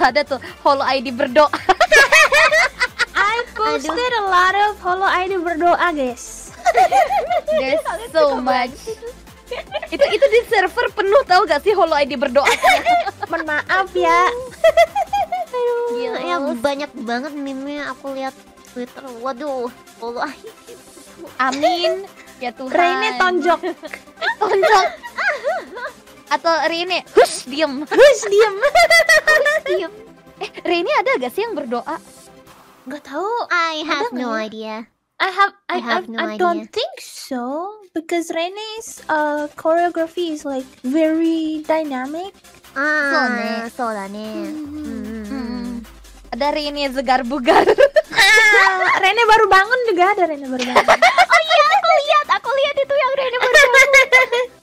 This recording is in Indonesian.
ada tuh Holo ID berdoa. I've posted a lot of Holo ID berdoa, guys. There's so much. Itu di server penuh, tau gak sih Holo ID berdoa? Mohon maaf ya. Gila ya, banyak banget meme-nya aku lihat Twitter. Waduh, Holo ID. Amin ya Tuhan. Rene tonjok. Tonjok. Atau Rene hush diem. Hush diem. Hush diem. Rene ada gak sih yang berdoa? Gak tahu. I have no idea. I don't think so, because Rene's choreography is like very dynamic. Ah, so da ne. Ada Rene segar bugar. Rene baru bangun juga, ada Rene baru bangun. Oh iya, aku lihat itu yang Rene baru bangun.